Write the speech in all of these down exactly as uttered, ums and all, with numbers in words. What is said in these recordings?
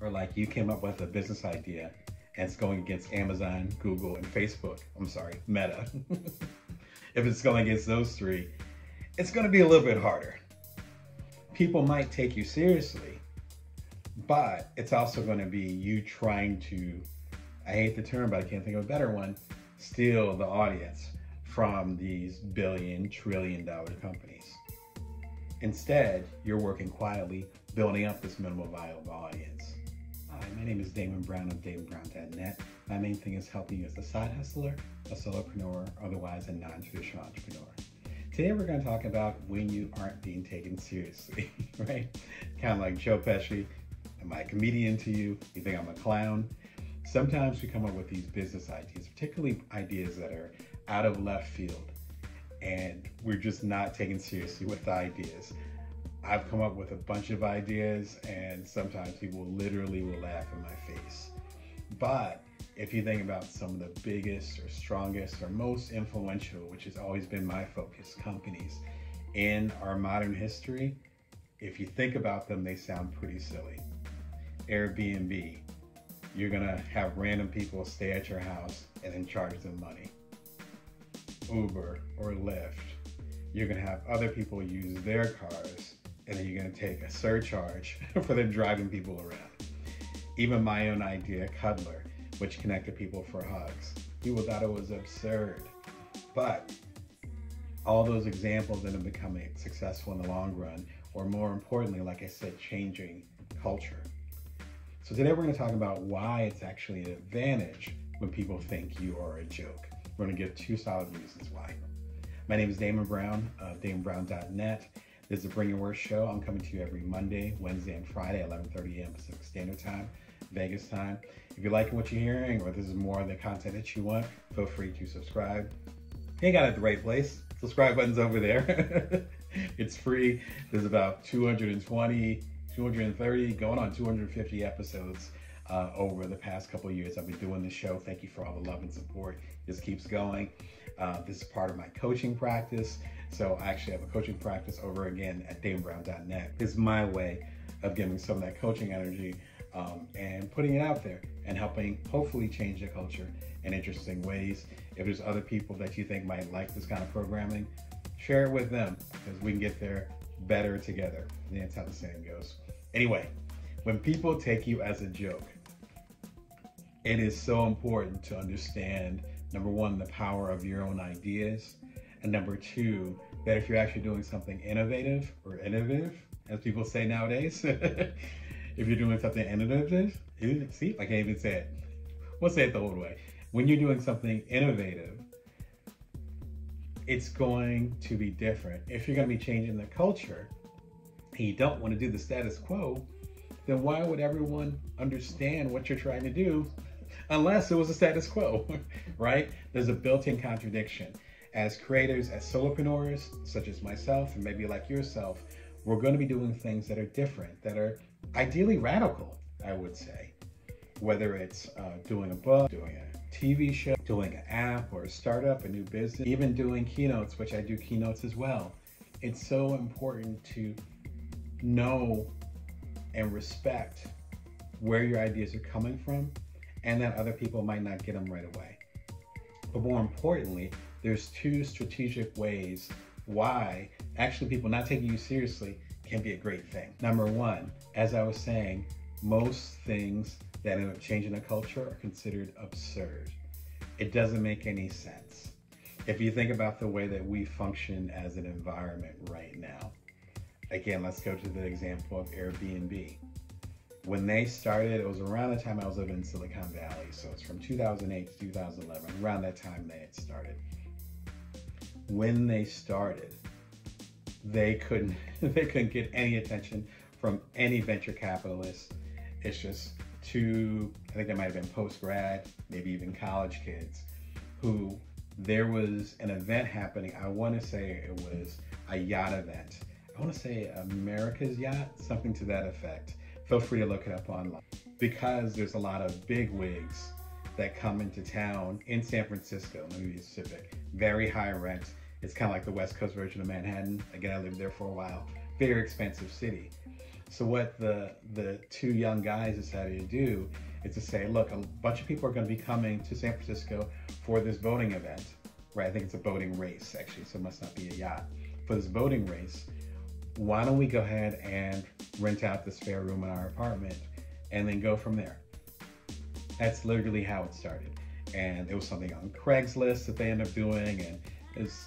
or like you came up with a business idea and it's going against Amazon, Google, and Facebook, I'm sorry, Meta, if it's going against those three, it's going to be a little bit harder. People might take you seriously, but it's also going to be you trying to, I hate the term, but I can't think of a better one, steal the audience from these billion, trillion dollar companies. Instead, you're working quietly, building up this minimal viable audience. Hi, my name is Damon Brown of Damon Brown dot net. My main thing is helping you as a side hustler, a solopreneur, otherwise a non-traditional entrepreneur. Today we're going to talk about when you aren't being taken seriously, right? Kind of like Joe Pesci, am I a comedian to you? You think I'm a clown? Sometimes we come up with these business ideas, particularly ideas that are out of left field, and we're just not taken seriously with the ideas. I've come up with a bunch of ideas, and sometimes people literally will laugh in my face. But if you think about some of the biggest or strongest or most influential, which has always been my focus, companies in our modern history, if you think about them, they sound pretty silly. Airbnb, you're gonna have random people stay at your house and then charge them money. Uber or Lyft, you're gonna have other people use their cars and then you're gonna take a surcharge for them driving people around. Even my own idea, Cuddler, which connected people for hugs. People thought it was absurd, but all those examples end up becoming successful in the long run, or more importantly, like I said, changing culture. So today we're gonna talk about why it's actually an advantage when people think you are a joke. We're gonna give two solid reasons why. My name is Damon Brown of Damon Brown dot net. This is the Bring Your Worst show. I'm coming to you every Monday, Wednesday, and Friday at eleven thirty a m Pacific Standard Time, Vegas time. If you're liking what you're hearing or this is more of the content that you want, feel free to subscribe. You got it at the right place. Subscribe button's over there. It's free. There's about two hundred twenty, two hundred thirty, going on two hundred fifty episodes uh, over the past couple of years I've been doing this show. Thank you for all the love and support. This keeps going. Uh, this is part of my coaching practice. So I actually have a coaching practice over again at Damon Brown dot net. It's my way of giving some of that coaching energy Um, and putting it out there and helping hopefully change the culture in interesting ways. If there's other people that you think might like this kind of programming, share it with them because we can get there better together. And that's how the saying goes. Anyway, when people take you as a joke, it is so important to understand, number one, the power of your own ideas. And number two, that if you're actually doing something innovative or innovative, as people say nowadays, if you're doing something innovative, see, I can't even say it. We'll say it the old way. When you're doing something innovative, it's going to be different. If you're going to be changing the culture and you don't want to do the status quo, then why would everyone understand what you're trying to do unless it was a status quo, right? There's a built-in contradiction. As creators, as solopreneurs, such as myself, and maybe like yourself, we're going to be doing things that are different, that are ideally radical, I would say. Whether it's uh, doing a book, doing a T V show, doing an app or a startup, a new business, even doing keynotes, which I do keynotes as well. It's so important to know and respect where your ideas are coming from and that other people might not get them right away. But more importantly, there's two strategic ways why actually people not taking you seriously can be a great thing. Number one, as I was saying, most things that end up changing a culture are considered absurd. It doesn't make any sense. If you think about the way that we function as an environment right now, again, let's go to the example of Airbnb. When they started, it was around the time I was living in Silicon Valley, so it's from two thousand eight to two thousand eleven, around that time they had started. When they started, They couldn't, they couldn't get any attention from any venture capitalist. It's just two, I think they might have been post-grad, maybe even college kids, who there was an event happening. I want to say it was a yacht event. I want to say America's Yacht, something to that effect. Feel free to look it up online. Because there's a lot of big wigs that come into town in San Francisco, let me be specific, very high rent. It's kind of like the West Coast version of Manhattan. Again, I lived there for a while. Very expensive city. So what the the two young guys decided to do is to say, look, a bunch of people are going to be coming to San Francisco for this boating event, right? I think it's a boating race, actually, so it must not be a yacht. For this boating race, why don't we go ahead and rent out the spare room in our apartment and then go from there? That's literally how it started. And it was something on Craigslist that they ended up doing, and it's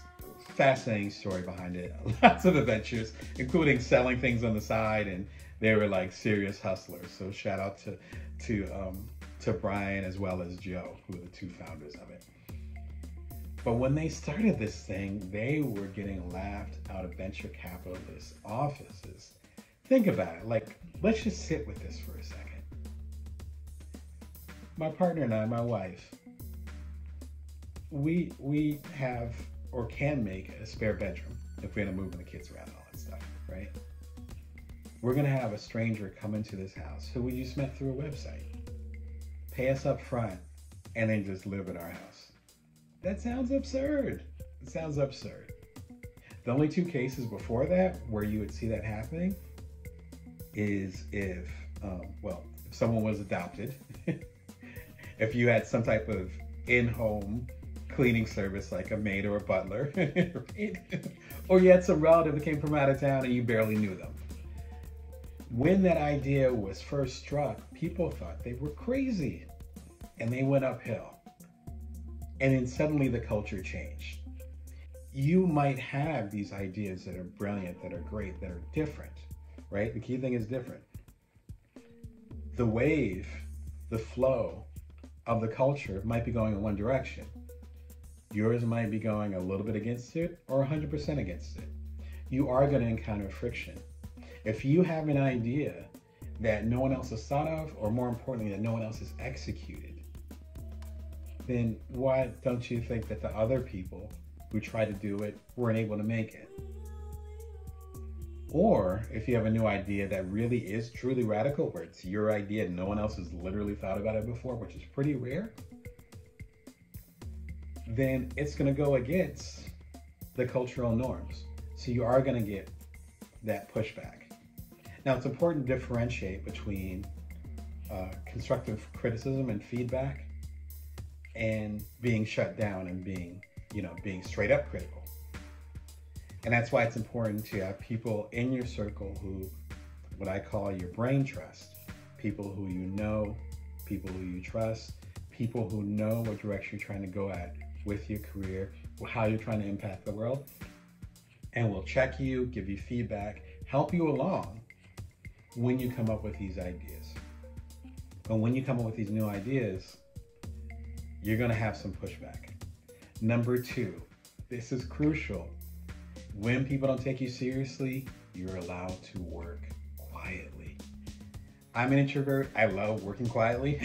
a fascinating story behind it. Lots of adventures, including selling things on the side, and they were like serious hustlers. So shout out to to um, to Brian as well as Joe, who are the two founders of it. But when they started this thing, they were getting laughed out of venture capitalist offices. Think about it. Like, let's just sit with this for a second. My partner and I, my wife, we we have or can make a spare bedroom if we're gonna move the kids around and all that stuff, right? We're gonna have a stranger come into this house who we just met through a website, pay us up front, and then just live in our house. That sounds absurd. It sounds absurd. The only two cases before that where you would see that happening is if, um, well, if someone was adopted, if you had some type of in-home cleaning service like a maid or a butler, right? Or you had some relative that came from out of town and you barely knew them. When that idea was first struck, people thought they were crazy and they went uphill. And then suddenly the culture changed. You might have these ideas that are brilliant, that are great, that are different, right? The key thing is different. The wave, the flow of the culture might be going in one direction. Yours might be going a little bit against it or one hundred percent against it. You are going to encounter friction. If you have an idea that no one else has thought of, or more importantly, that no one else has executed, then why don't you think that the other people who tried to do it weren't able to make it? Or if you have a new idea that really is truly radical, where it's your idea and no one else has literally thought about it before, which is pretty rare, then it's going to go against the cultural norms. So you are going to get that pushback. Now, it's important to differentiate between uh, constructive criticism and feedback and being shut down and being, you know, being straight up critical. And that's why it's important to have people in your circle who, what I call your brain trust, people who you know, people who you trust, people who know what direction you're trying to go at with your career, how you're trying to impact the world, and will check you, give you feedback, help you along when you come up with these ideas. And when you come up with these new ideas, you're gonna have some pushback. Number two, this is crucial. When people don't take you seriously, you're allowed to work quietly. I'm an introvert. I love working quietly.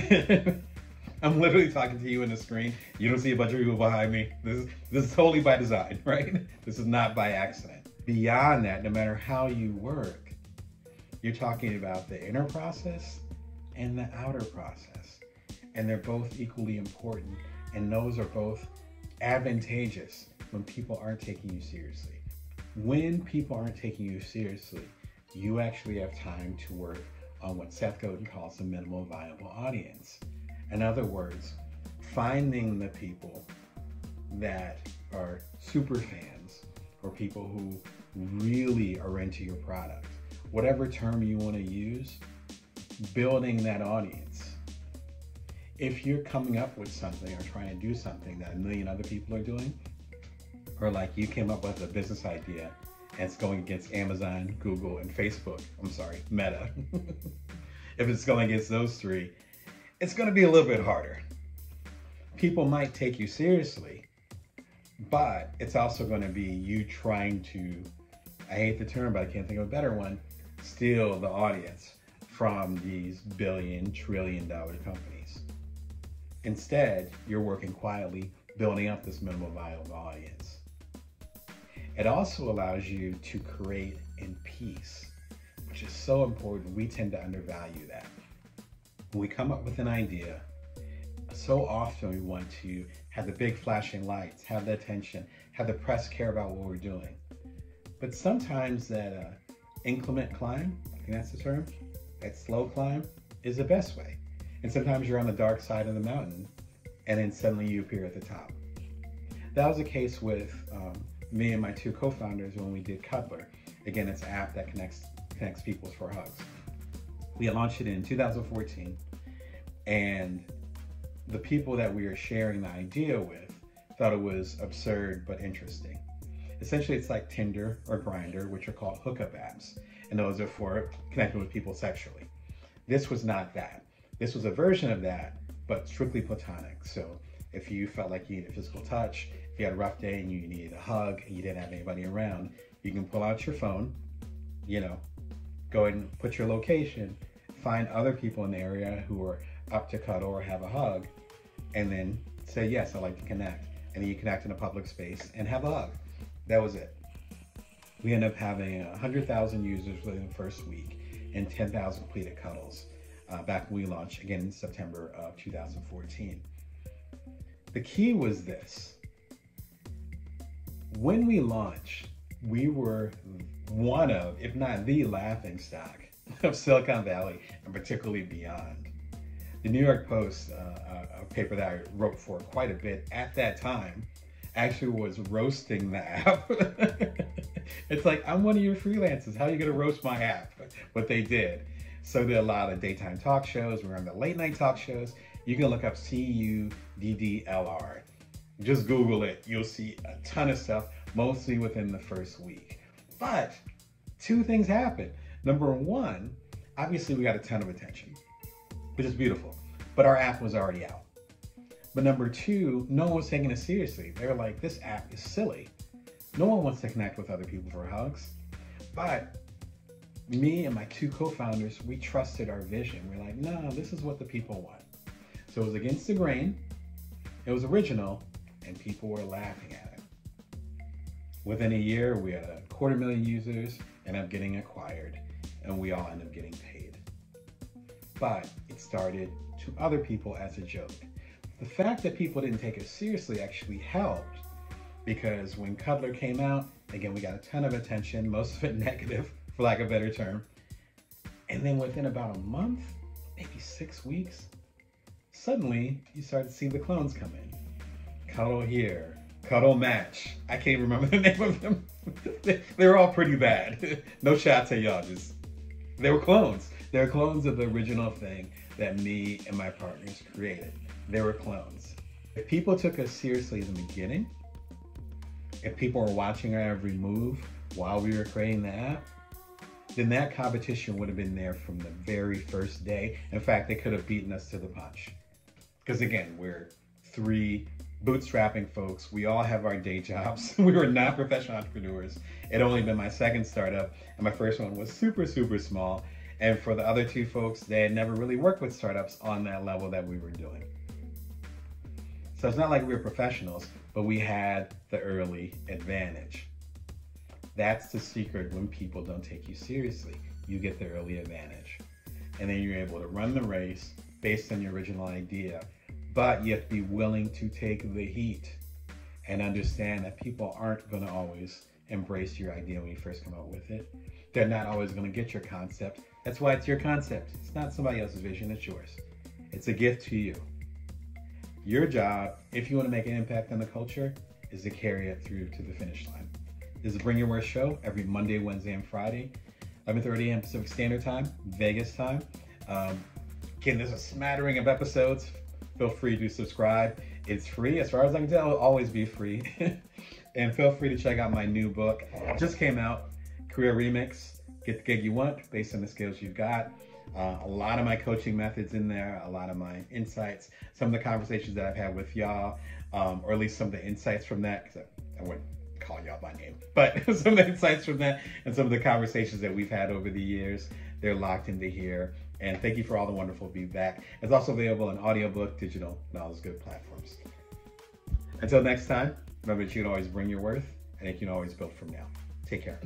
I'm literally talking to you in the screen. You don't see a bunch of people behind me. This is, this is totally by design, right? This is not by accident. Beyond that, no matter how you work, you're talking about the inner process and the outer process. And they're both equally important. And those are both advantageous when people aren't taking you seriously. When people aren't taking you seriously, you actually have time to work on what Seth Godin calls the minimal viable audience. In other words, finding the people that are super fans or people who really are into your product, whatever term you want to use, building that audience. If you're coming up with something or trying to do something that a million other people are doing, or like you came up with a business idea and it's going against Amazon, Google, and Facebook, I'm sorry, Meta. If it's going against those three, it's gonna be a little bit harder. People might take you seriously, but it's also gonna be you trying to, I hate the term, but I can't think of a better one, steal the audience from these billion, trillion dollar companies. Instead, you're working quietly, building up this minimal viable audience. It also allows you to create in peace, which is so important. We tend to undervalue that. When we come up with an idea, so often we want to have the big flashing lights, have the attention, have the press care about what we're doing. But sometimes that uh, inclement climb I think that's the term, that slow climb is the best way. And sometimes you're on the dark side of the mountain and then suddenly you appear at the top. That was the case with um, me and my two co-founders when we did Cuddler. Again, it's an app that connects, connects people for hugs. We launched it in two thousand fourteen, and the people that we are sharing the idea with thought it was absurd but interesting. Essentially, it's like Tinder or Grindr, which are called hookup apps, and those are for connecting with people sexually. This was not that. This was a version of that, but strictly platonic. So if you felt like you needed physical touch, if you had a rough day and you needed a hug and you didn't have anybody around, you can pull out your phone, you know, go ahead and put your location, find other people in the area who are up to cuddle or have a hug, and then say, yes, I'd like to connect. And then you connect in a public space and have a hug. That was it. We ended up having one hundred thousand users within the first week and ten thousand completed cuddles uh, back when we launched, again, in September of two thousand fourteen. The key was this. When we launched, we were one of, if not the laughing stock of Silicon Valley, and particularly beyond. The New York Post, uh, a paper that I wrote for quite a bit at that time, actually was roasting the app. It's like, I'm one of your freelancers. How are you going to roast my app? But they did. So did a lot of daytime talk shows. We were on the late night talk shows. You can look up C U D D L R. Just Google it. You'll see a ton of stuff, mostly within the first week. But two things happened. Number one, obviously we got a ton of attention, which is beautiful, but our app was already out. But number two, no one was taking it seriously. They were like, this app is silly. No one wants to connect with other people for hugs. But me and my two co-founders, we trusted our vision. We're like, no, this is what the people want. So it was against the grain, it was original, and people were laughing at it. Within a year, we had a quarter million users, ended up getting acquired, and we all ended up getting paid. But it started to other people as a joke. The fact that people didn't take it seriously actually helped, because when Cuddler came out, again, we got a ton of attention, most of it negative, for lack of a better term. And then within about a month, maybe six weeks, suddenly you started to see the clones come in. Cuddle here, Cuddle Match. I can't even remember the name of them. They were all pretty bad. No shots at y'all, just, they were clones. They were clones of the original thing that me and my partners created. They were clones. If people took us seriously in the beginning, if people were watching our every move while we were creating the app, then that competition would have been there from the very first day. In fact, they could have beaten us to the punch. Because again, we're three bootstrapping folks. We all have our day jobs. We were not professional entrepreneurs. It only been my second startup, and my first one was super, super small. And for the other two folks, they had never really worked with startups on that level that we were doing. So it's not like we were professionals, but we had the early advantage. That's the secret when people don't take you seriously. You get the early advantage. And then you're able to run the race based on your original idea, but you have to be willing to take the heat and understand that people aren't going to always embrace your idea when you first come up with it. They're not always going to get your concept. That's why it's your concept. It's not somebody else's vision, it's yours. It's a gift to you. Your job, if you want to make an impact on the culture, is to carry it through to the finish line. This is Bring Your Worst show every Monday, Wednesday, and Friday, eleven thirty a m Pacific Standard Time, Vegas time. Um, again, there's a smattering of episodes. Feel free to subscribe. It's free. As far as I can tell, it'll always be free. And feel free to check out my new book. It just came out, Career Remix. Get the gig you want based on the skills you've got. Uh, a lot of my coaching methods in there, a lot of my insights, some of the conversations that I've had with y'all, um, or at least some of the insights from that, because I, I wouldn't call y'all by name, but some of the insights from that and some of the conversations that we've had over the years, they're locked into here. And thank you for all the wonderful feedback. It's also available in audiobook, digital, and all those good platforms. Until next time, remember that you can always bring your worth, and you can always build from now. Take care.